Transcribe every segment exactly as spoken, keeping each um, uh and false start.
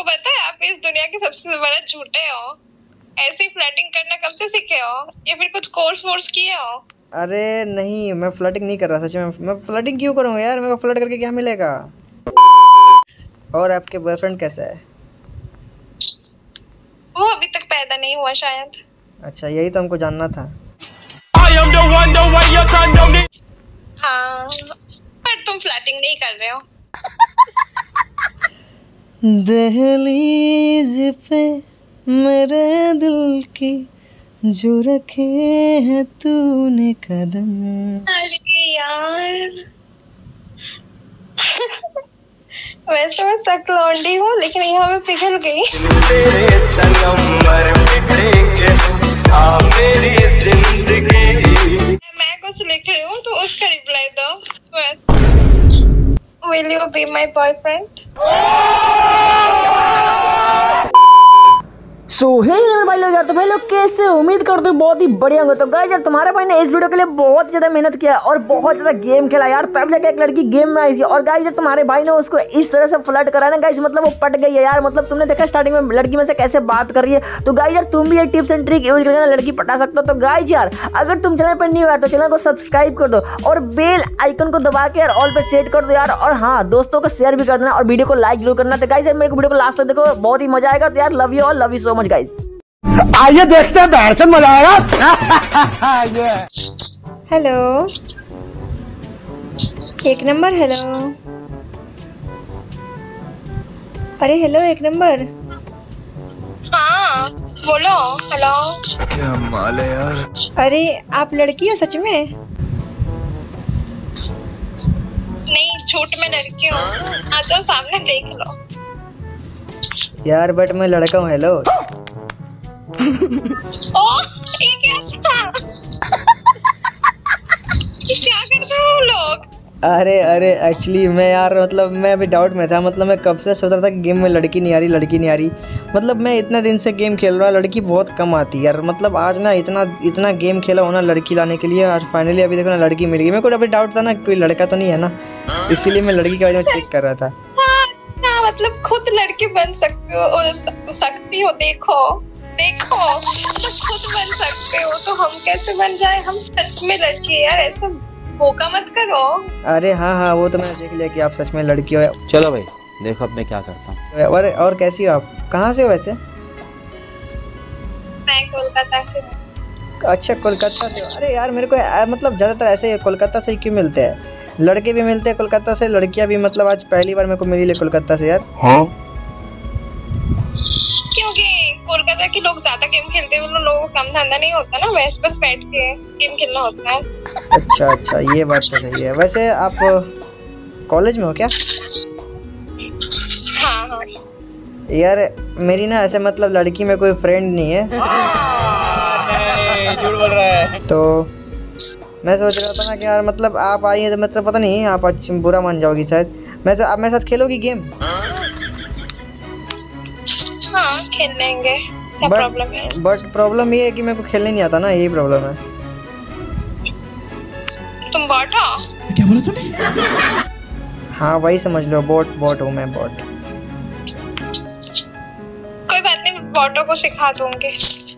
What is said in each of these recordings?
आपको पता है आप इस दुनिया के सबसे बड़ा झूठे हो, ऐसी फ्लर्टिंग करना कब से सीखे हो या फिर कुछ कोर्स वोर्स किए हो? अरे नहीं, मैं फ्लर्टिंग नहीं कर रहा सच में। मैं फ्लर्टिंग क्यों करूँगा यार, मेरे को फ्लर्ट करके क्या मिलेगा। और आपके बॉयफ्रेंड कैसा है? वो अभी तक पैदा नहीं हुआ शायद। अच्छा, यही तो हमको जानना था। हाँ, पर तुम फ्लर्टिंग नहीं कर रहे हो। दहलीज पे मेरे दिल की जो रखे है तूने कदम। अरे यार वैसे मैं सकलौंडी हूँ लेकिन यहाँ मैं पिघल गई। तेरे संगमर बिखरेंगे आ मेरी जिंदगी। मैं कुछ लिख रही हूँ तो उसका रिप्लाई दो बस। Will you be my boyfriend? सो हे भाई लोग, यार तो भाई लोग कैसे, उम्मीद करते हो बहुत ही बढ़िया होगा। तो गाइस यार तुम्हारे भाई ने इस वीडियो के लिए बहुत ज़्यादा मेहनत किया और बहुत ज़्यादा गेम खेला यार, तब जाके एक लड़की गेम में आई थी। और गाइस यार तुम्हारे भाई ने उसको इस तरह से फ्लर्ट कराया ना गाइस, मतलब वो पट गई है यार। मतलब तुमने देखा स्टार्टिंग में लड़की में से कैसे बात कर रही है। तो गाइस यार तुम भी ये टिप्स एंड ट्रिक यूज करके लड़की पटा सकते हो। तो गाइस यार अगर तुम चैनल पर न्यू हो तो चैनल को सब्सक्राइब कर दो और बेल आइकन को दबा के यार ऑल पर सेट कर दो यार। और हाँ, दोस्तों को शेयर भी कर देना और वीडियो को लाइक जरूर करना। तो गाइस यार मेरे को वीडियो को लास्ट तक देखो, बहुत ही मजा आएगा। तो यार लव यू और लव यू सो मच। आइए देखते हैं बैठन मजा आएगा। हेलो एक नंबर, हेलो अरे हेलो एक नंबर। हाँ बोलो। हेलो क्या माल है यार। अरे आप लड़की हो सच में? नहीं झूठ में लड़की हूँ। आ जाओ सामने देख लो यार, बट मैं लड़का हूँ। हेलो ओ ये क्या था? ये क्या करते हो लोग? अरे अरे एक्चुअली मैं यार मतलब मैं अभी डाउट में था। मतलब मैं कब से सोच रहा था कि गेम में लड़की नहीं आ रही लड़की नहीं आ रही। मतलब मैं इतने दिन से गेम खेल रहा हूँ, लड़की बहुत कम आती यार। मतलब आज ना इतना इतना गेम खेला हो ना लड़की लाने के लिए और फाइनली अभी देखो ना लड़की मिल गई। मेरे को अभी डाउट था ना कोई लड़का तो नहीं है ना, इसीलिए मैं लड़की के बारे में चेक कर रहा था। हाँ, मतलब खुद लड़की बन सकते हो सकती हो देखो देखो मतलब खुद बन सकते हो तो हम कैसे बन जाए। हम सच में लड़की है यार, ऐसा धोखा मत करो। अरे हाँ हाँ वो तो मैंने देख लिया कि आप सच में लड़की हो। चलो भाई देखो अब मैं क्या करता हूँ। और, और कैसी हो आप, कहाँ से हो वैसे? मैं कोलकाता से हूँ। अच्छा कोलकाता से हो। अरे यार मेरे को मतलब ज्यादातर ऐसे कोलकाता से ही क्यों मिलते हैं, लड़के भी मिलते हैं कोलकाता से, लड़कियां भी। मतलब आज पहली बार मेरे को मिली कोलकाता से यार। हाँ क्योंकि कोलकाता के लोग ज्यादा गेम खेलते हैं, उन लोगों को कम धंधा नहीं होता ना, वैसे बस बैठ के गेम खेलना होता है। अच्छा अच्छा ये बात तो सही है। वैसे आप कॉलेज में हो क्या? हाँ हाँ यार मेरी ना ऐसे मतलब लड़की में कोई फ्रेंड नहीं है। नहीं झूठ बोल रहा है। तो मैं सोच रहा था ना कि यार मतलब आप आई हैं तो मतलब पता नहीं आप अच्छी बुरा मान जाओगी शायद। मैं आप मेरे साथ खेलोगी गेम? हाँ खेल लेंगे, क्या प्रॉब्लम है? बट प्रॉब्लम ये है कि मेरे को खेलने नहीं आता ना, यही प्रॉब्लम है। तुम बॉट हो? क्या बोला तूने? हाँ वही समझ लो, बॉट बॉट हूँ मैं, बॉट। कोई बात नहीं, बॉटों को सिखा दूंगी।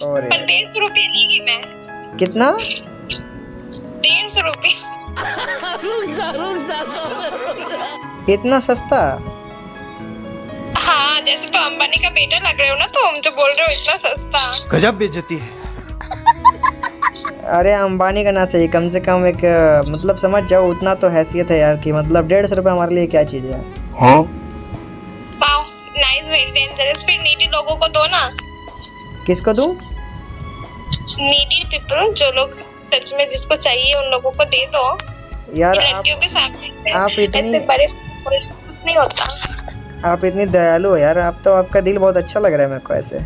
पर डेढ़ सौ रुपये लेगी मैं। कितना? तीन सौ रुपये। इतना सस्ता? हाँ जैसे तो अंबानी का बेटा लग रहे हो ना तुम जो बोल रहे हो इतना सस्ता। गजब बेइज्जती है। अरे अंबानी का ना सही, कम से कम एक मतलब समझ जाओ उतना तो हैसियत है यार की। मतलब डेढ़ सौ रुपये हमारे लिए क्या चीज है। हाँ वाओ नाइस, वेरी डेंजरस। फिर नीडी लोगों को दो ना। किसको दूं? नीडी पीपल, जो लोग सच में जिसको चाहिए उन लोगों को दे दो यार। लड़कियों के सामने आप इतनी बड़े कुछ नहीं होता। आप इतनी दयालु हो यार, आप तो आपका दिल बहुत अच्छा लग रहा है मेरे को ऐसे। वो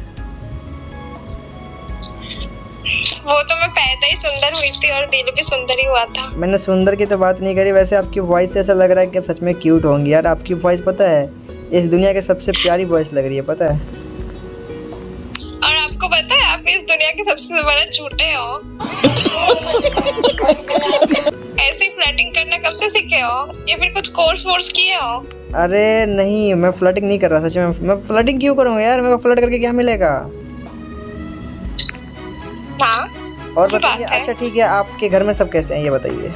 तो मैं पैदा ही सुंदर हुई थी और दिल भी सुंदर ही हुआ था। मैंने सुंदर की तो बात नहीं करी, वैसे आपकी वॉइस से ऐसा लग रहा है कि आप सच में क्यूट होंगी यार। आपकी वॉइस पता है इस दुनिया की सबसे प्यारी वॉइस लग रही है पता है। और आपको पता है आप इस दुनिया के सबसे बड़ा झूठे हो। ऐसी फ्लर्टिंग करना कब से सीखे हो या फिर कुछ कोर्स वोर्स किए हो? अरे नहीं, मैं फ्लर्टिंग नहीं कर रहा सच में। मैं फ्लर्टिंग क्यों करूँगा यार, मेरे को फ्लर्ट करके क्या मिलेगा। हाँ, और बताइए। अच्छा ठीक है, आपके घर में सब कैसे हैं ये बताइए।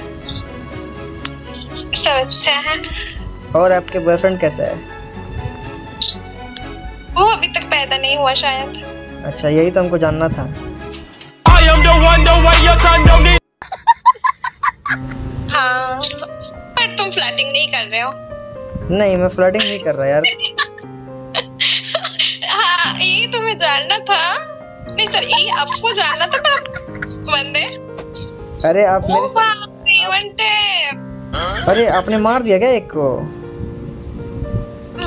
सब अच्छा है। और आपके बॉयफ्रेंड कैसा है? वो अभी तक पैदा नहीं हुआ शायद। अच्छा, यही तो हमको जानना था। हाँ, पर तुम फ्लर्टिंग नहीं कर रहे हो। नहीं, मैं फ्लर्टिंग नहीं कर रहा यार। हाँ, यही तुम्हें जानना था। नहीं सर, यही आपको जानना था। पर आप बंदे, अरे आप मेरे साथ, अरे आपने मार दिया क्या एक को?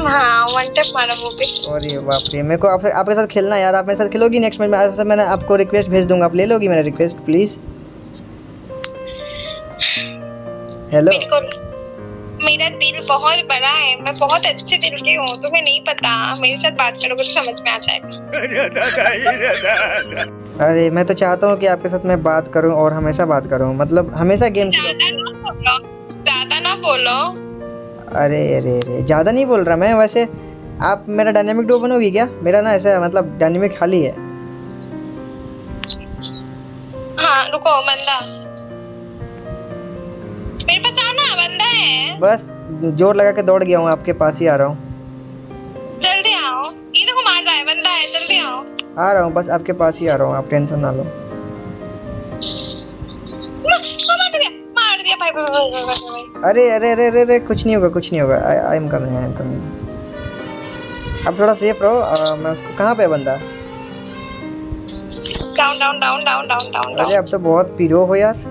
हाँ, वन टैप मारा वो भी। अरे बाप रे, मेरे को आपसे आपके साथ खेलना यार। आप मेरे साथ खेलोगी नेक्स्ट मैच में? आपसे मैंने आपको रिक्वेस्ट भेज दूंगा, आप ले लोगी मेरा रिक्वेस्ट प्लीज? हेलो, मेरा दिल बहुत बड़ा है, मैं बहुत अच्छे दिल की हूँ, तुम्हें नहीं पता। मेरे साथ बात करोगे तो समझ में आ जाएगा। अरे मैं तो चाहता हूँ कि आपके साथ मैं बात करूँ और हमेशा बात करूँ, मतलब हमेशा गेम। ज्यादा ना बोलो। अरे अरे अरे ज्यादा नहीं बोल रहा मैं। वैसे आप मेरा डायनेमिक डो बनोगी क्या? मेरा ना ऐसा मतलब डायनेमिक खाली है। हाँ, रुको, बंदा मेरे पास आना, बंदा है। बस जोर लगा के दौड़ गया हूँ, आपके पास ही आ रहा हूँ। जल्दी आओ, ये देखो मार रहा है, बंदा है, जल्दी आओ। आ रहा हूँ, बस आपके पास ही आ रहा हूँ, आप टेंशन ना लो। भाई भाई भाई भाई भाई। अरे अरे अरे अरे अरे कुछ नहीं होगा, कुछ नहीं होगा। I am coming, I am coming. अब थोड़ा सेफ रहो। आ, मैं उसको, कहाँ पे बंदा? Down down down down down down. अरे अब तो बहुत पीरो हो यार,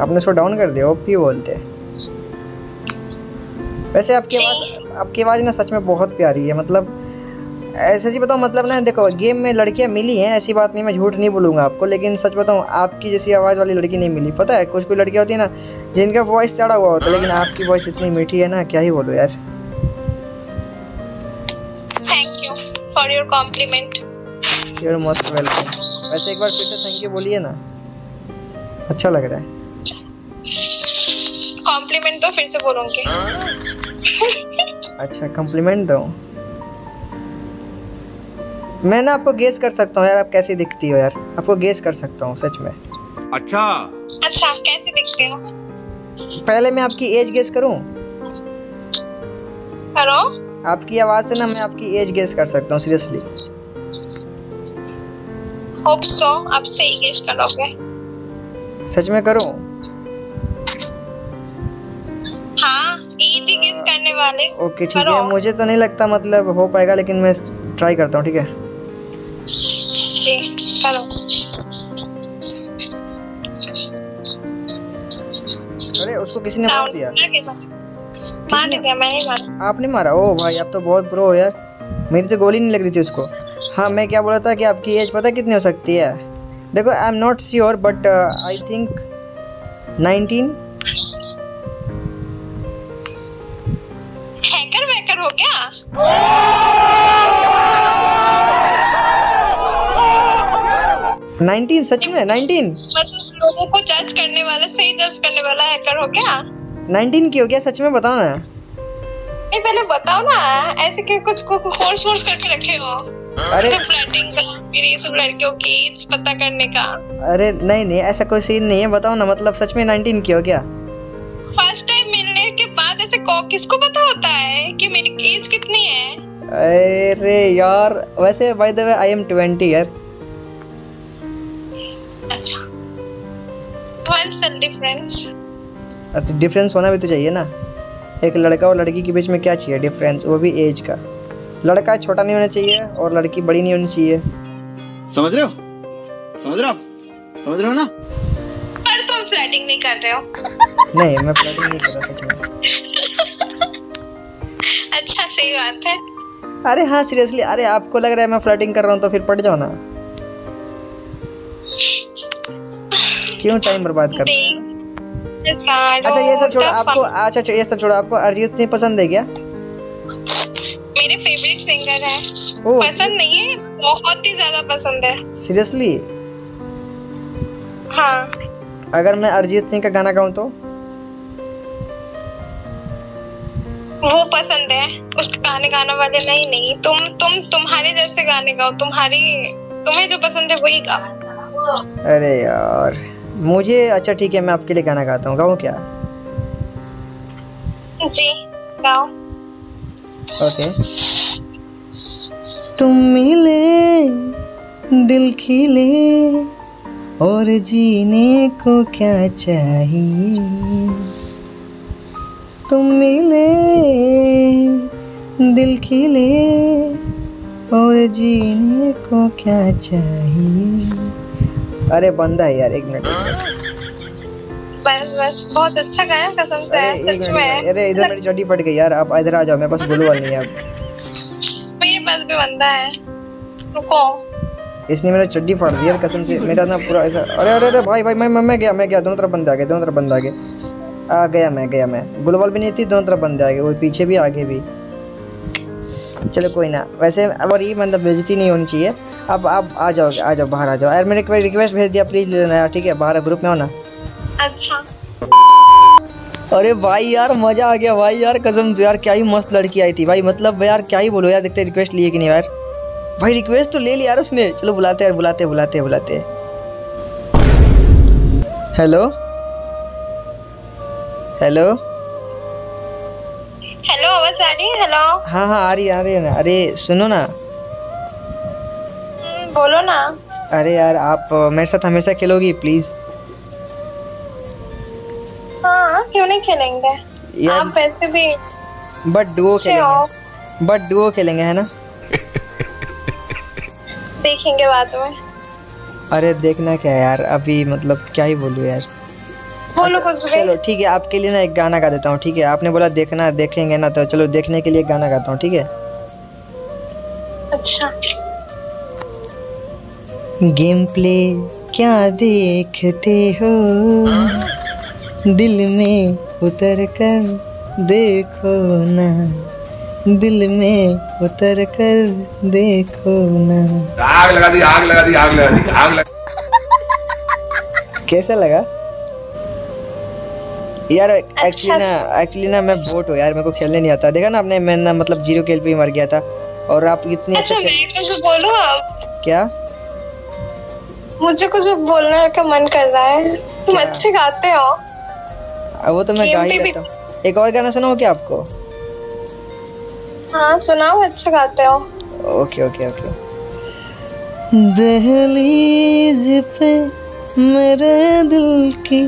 आपने उसको डाउन कर दिया। ओपी बोलते हैं। वैसे आपकी आवाज आपकी आवाज ना सच में बहुत प्यारी है, मतलब ऐसे जी बताऊँ, मतलब ना देखो गेम में लड़कियां मिली हैं, ऐसी बात नहीं, मैं झूठ नहीं बोलूँगा आपको, लेकिन सच बताऊँ आपकी जैसी आवाज़ वाली लड़की नहीं मिली। पता है कुछ कोई लड़कियां होती है ना जिनका वॉइस चढ़ा हुआ होता है, लेकिन आपकी वॉइस इतनी मीठी है ना, क्या ही बोलो यार। Thank you for your compliment. You are most welcome. वैसे एक बार फिर से थैंक यू बोलिए ना, अच्छा लग रहा है। कॉम्प्लीमेंट तो फिर से बोलूँगी। अच्छा, कॉम्प्लीमेंट दो। मैं ना आपको गेस कर सकता हूँ यार, आप कैसी दिखती हो यार, आपको गेस कर सकता हूँ सच में। अच्छा अच्छा, कैसे दिखते हो? पहले मैं आपकी एज गेस करूँ? हेलो, आपकी आवाज से ना मैं आपकी एज गेस कर सकता हूँ सीरियसली। होप सो, आप सही गेस करोगे। सच में करूँ? हाँ, एज गेस करने वाले। ओके ठीक है, मुझे तो नहीं लगता मतलब हो पाएगा, लेकिन मैं ट्राई करता हूँ। ठीक है, हेलो। अरे उसको किसी ने मार दिया, मार दिया, मैं ही मारा। आपने मारा? ओ भाई, आप तो बहुत प्रो हो यार, मेरी तो गोली नहीं लग रही थी उसको। हाँ, मैं क्या बोला था कि आपकी एज पता कितनी हो सकती है? देखो, I am not sure but I think nineteen. Hacker वैकर हो क्या? नाइनटीन? सच में नाइनटीन? मतलब लोगों को जज करने वाला, सही जज करने वाला हैकर हो क्या? नाइनटीन की हो गया? सच में बताओ ना। नहीं पहले बताओ ना, ऐसे क्यों कुछ को फोर्स फोर्स करके रखे हो? अरे फ्लर्टिंग का, मेरी सब लड़कियों की एज पता करने का। अरे नहीं नहीं, ऐसा कोई सीन नहीं है, बताओ ना, मतलब सच में नाइनटीन की हो गया? फर्स्ट टाइम मिलने के बाद ऐसे को किसको पता होता है कि मेरी एज कितनी है? अरे यार, वैसे by the way I am twenty यार। अच्छा, डिफरेंस अच्छा डिफरेंस होना भी तो चाहिए ना, एक लड़का और लड़की के बीच में क्या चाहिए डिफरेंस, वो भी एज का। लड़का छोटा नहीं होना चाहिए और लड़की बड़ी नहीं होनी चाहिए, समझ रहे हो? समझ रहे हो आप, समझ रहे हो ना? पर तुम फ्लर्टिंग नहीं कर रहे हो। नहीं, मैं फ्लर्टिंग नहीं कर रहा सच में। अच्छा, सही बात है। अरे हाँ सीरियसली, अरे आपको लग रहा है मैं फ्लर्टिंग कर रहा हूँ तो फिर पट जाओ ना, क्यों टाइम बर्बाद करते हैं? अच्छा ये सब छोड़ो, आपको अच्छा अच्छा ये सब छोड़ो, आपको अरिजीत सिंह पसंद है क्या? मेरे फेवरेट सिंगर है। ओ, पसंद नहीं है, बहुत ही ज्यादा पसंद है। सीरियसली? हाँ। अगर मैं अरिजीत सिंह का गाना गाऊं तो? वो पसंद है, उसके गाने गाना वाले नहीं नहीं तुम तुम तुम्हारे जैसे गाने गाओ, तुम्हारी तुम्हें जो पसंद है वही गाओ। अरे यार मुझे, अच्छा ठीक है मैं आपके लिए गाना गाता हूँ, गाऊँ क्या? जी गाओ। ओके। तुम मिले दिल खिले और जीने को क्या चाहिए, तुम मिले दिल खिले और जीने को क्या चाहिए। अरे बंदा है यार, एक मिनट बस बस, बहुत अच्छा गाया कसम से, सच में। अरे इधर मेरी चोटी फट गई यार, आप इधर आ जाओ, मेरे पास ब्लू वाली है। अब मेरे पास भी बंदा है, रुको। इसने मेरा चड्डी फाड़ दी यार कसम से, मेरा ना पूरा ऐसा। अरे अरे अरे भाई भाई मैं मैं गया मैं गया दोनों तरफ बंदे आ गए, दोनों तरफ बंदे आ गए आ गया मैं गया मैं बुलबुल भी नहीं थी, दोनों तरफ बंदे आ गए, वो पीछे भी आगे भी। चलो कोई ना, वैसे और ये मतलब बेइज्जती नहीं होनी चाहिए। अब आप आ जाओ आ जाओ बाहर आ जाओ यार, मैंने रिक्वेस्ट भेज दिया, प्लीज ले लेना यार, ठीक है? बाहर ग्रुप में हो ना। अच्छा। अरे भाई यार मज़ा आ गया भाई यार कसम से यार, क्या ही मस्त लड़की आई थी भाई, मतलब यार क्या ही बोलो यार। देखते रिक्वेस्ट लिए कि नहीं यार, भाई रिक्वेस्ट तो ले लिया यार उसने। चलो बुलाते यार, बुलाते बुलाते बुलाते हेलो हेलो हेलो आवाज आ रही है? हेलो हाँ हाँ आ रही है आ रही है ना। अरे सुनो ना, बोलो ना। अरे यार आप मेरे साथ हमेशा खेलोगी प्लीज? हाँ क्यों नहीं खेलेंगे यार, आप वैसे भी बट डुओ खेलेंगे, बट डुओ खेलेंगे है ना? देखेंगे बाद में। अरे देखना क्या यार, अभी मतलब क्या ही बोलूं यार। चलो ठीक है, आपके लिए ना एक गाना गा देता हूँ, ठीक है? आपने बोला देखना देखेंगे ना, तो चलो देखने के लिए गाना गाता हूँ, ठीक है? अच्छा। गेम प्ले क्या देखते हो, दिल में उतर कर देखो ना, दिल में उतर कर देखो ना। आग लगा दी आग लगा दी आग लगा दी आग लगा। कैसा लगा यार? एक्चुअली अच्छा। ना एक्चुअली ना मैं बोट हूँ यार, मेरे को खेलने नहीं आता। देखा ना आपने, मैं ना मतलब जीरो खेल पे ही मर गया था, और आप इतने अच्छा, अच्छा खेल... मुझे कुछ बोलो आप। क्या मुझे कुछ बोलने का मन कर रहा है, तुम क्या? अच्छे गाते हो। वो तो मैं गा ही लेता हूँ। एक और गाना सुनाओ क्या आपको? हाँ सुनाओ, अच्छा गाते हो। Okay okay okay. दहलीज पे मेरे दिल की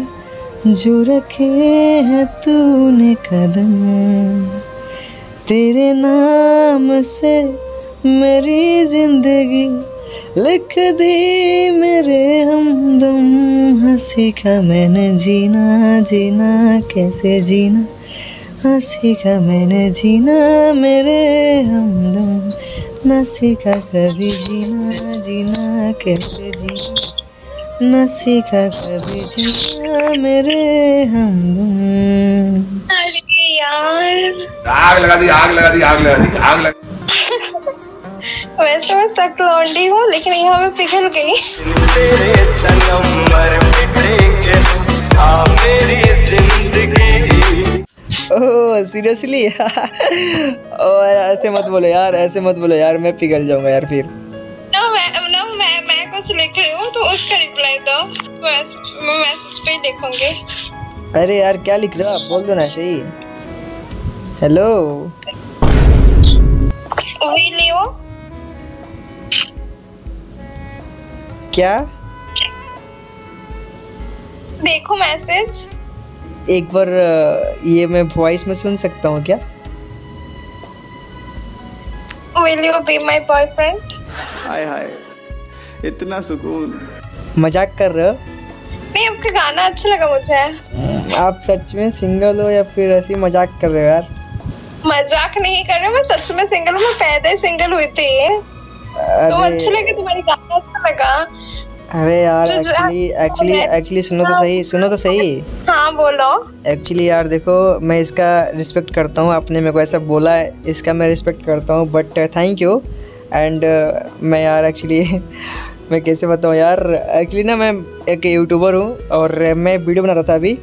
जो रखे है तूने कदम, तेरे नाम से मेरी जिंदगी लिख दी मेरे हमदम। हाँ सीखा मैंने जीना, जीना कैसे जीना, हाँ सीखा मैंने जीना मेरे हमदम, ना सीखा कभी जीना, जीना कैसे जीना, ना सीखा कभी जीना मेरे हमदम। अरे यार आग लगा दी आग लगा दी आग लगा दी आग लगा। वैसे मैं सख्त लौंडी हूँ, लेकिन यहाँ मैं पिघल गई। तेरे सनम मर मिटेंगे आ मेरी जिंदगी। Oh seriously? और ऐसे मत बोलो यार, ऐसे मत बोलो यार, मैं पिघल जाऊंगा यार फिर। नो मैं नो मैं मैं कुछ लिख रही हूँ, तो उसका रिप्लाई दो, मैं मैसेज पे देखूंगी। अरे यार क्या लिख रहा है, बोल दो ना सही। हेलो वी लियो। क्या देखो मैसेज एक बार, ये मैं वॉइस में सुन सकता हूँ क्या? Will you be my boyfriend? हाय हाय इतना सुकून। मजाक कर रहे हो? नहीं आपका गाना अच्छा लगा मुझे। आप सच में सिंगल हो या फिर ऐसे मजाक कर रहे हो? यार मजाक नहीं कर रहे हो, मैं सच में सिंगल हूँ, मैं पैदा ही सिंगल हुई थी। तो अच्छा लगा तुम्हारी, गाना अच्छा लगा। अरे यार एक्चुअली एक्चुअली एक्चुअली सुनो तो सही, सुनो तो सही। हाँ बोलो। एक्चुअली यार देखो मैं इसका रिस्पेक्ट करता हूँ, आपने मेरे को ऐसा बोला है, इसका मैं रिस्पेक्ट करता हूँ, बट थैंक यू। एंड मैं यार एक्चुअली मैं कैसे बताऊँ यार, एक्चुअली ना मैं एक यूट्यूबर हूँ और मैं वीडियो बना रहा था अभी,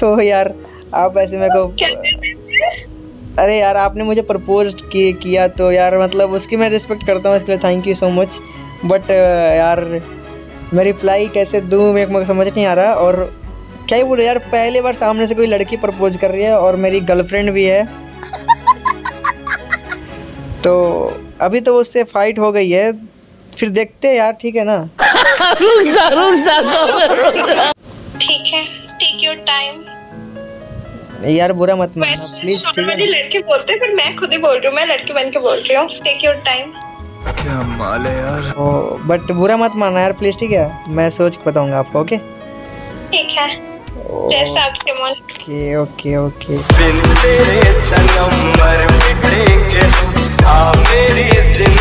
तो यार आप ऐसे मेरे को अरे यार आपने मुझे प्रपोज किया तो यार मतलब उसकी मैं रिस्पेक्ट करता हूँ, इसके लिए thank you so much. But यार मैं रिप्लाई कैसे दूँ मेरे को समझ नहीं आ रहा। और क्या ही बोलो यार, पहली बार सामने से कोई लड़की प्रपोज कर रही है और मेरी गर्लफ्रेंड भी है। तो अभी तो उससे फाइट हो गई है, फिर देखते हैं यार, ठीक है ना। रुक जा, रुक जा, रुक जा। ठीक है, take your time। यार बुरा मत मानना प्लीज, ठीक है। लड़के बोलते हैं, पर मैं खुद ही बोल रही हूँ, मैं लड़की बन के बोल रही हूँ। Take your time. क्या माल है यार। ओ बट बुरा मत मानना यार प्लीज, ठीक है। मैं सोच के बताऊंगा आपको, ओके? ठीक है, जैसा आपके मन। Okay okay okay. दिन तेरे संग मर मिटेंगे, हाँ मेरी जिंदगी।